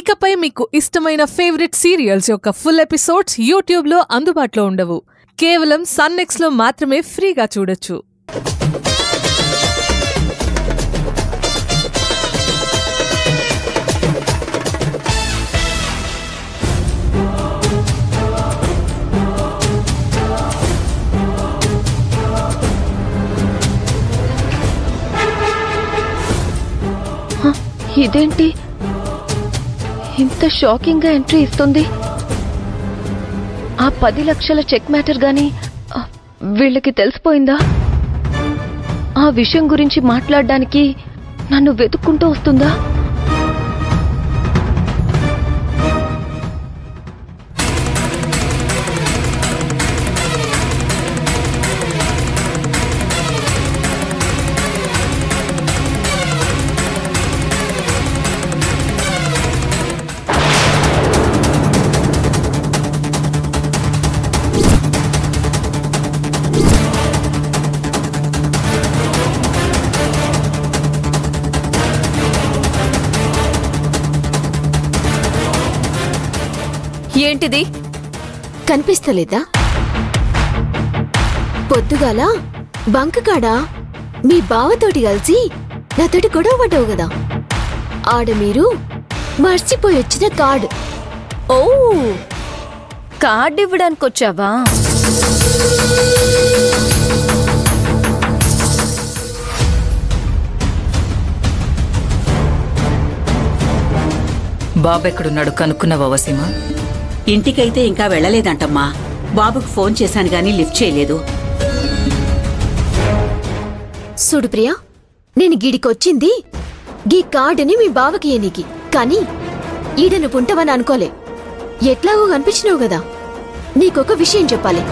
ఇకపై మీకు ఇష్టమైన ఫేవరెట్ సీరియల్స్ యొక్క ఫుల్ ఎపిసోడ్స్ యూట్యూబ్ లో అందుబాటులో ఉండవు. కేవలం సన్ నెక్స్ లో మాత్రమే ఫ్రీగా చూడొచ్చు. ఇదేంటి ఇంత షాకింగ్ గా ఎంట్రీ ఇస్తుంది? ఆ 10 లక్షల చెక్ మ్యాటర్ గాని వీళ్ళకి తెలిసిపోయిందా? ఆ విషయం గురించి మాట్లాడడానికి నన్ను వెతుక్కుంటూ వస్తుందా? ఏంటిది కనిపిస్తలేదా? పొద్దుగాల బంక్ కాడా మీ బావతోటి కలిసి నాతోటి గొడవ పడ్డావు కదా, ఆడ మీరు మర్చిపోయి వచ్చిన కార్డు. ఓ, కార్డు ఇవ్వడానికి వచ్చావా? బాబెక్కడున్నాడు కనుక్కున్నావా వసీమా? ఇంటికైతే ఇంకా వెళ్ళలేదంటమ్మా. బాబుకు ఫోన్ చేశాను గానీ లిఫ్ట్ చేయలేదు. చూడు ప్రియా, నేను గిడికొచ్చింది గీ కార్డుని మీ బావకి ఏనికి, కానీ ఈడను పుంటవని అనుకోలే. ఎట్లాగో కనిపించినావు కదా, నీకొక విషయం చెప్పాలి.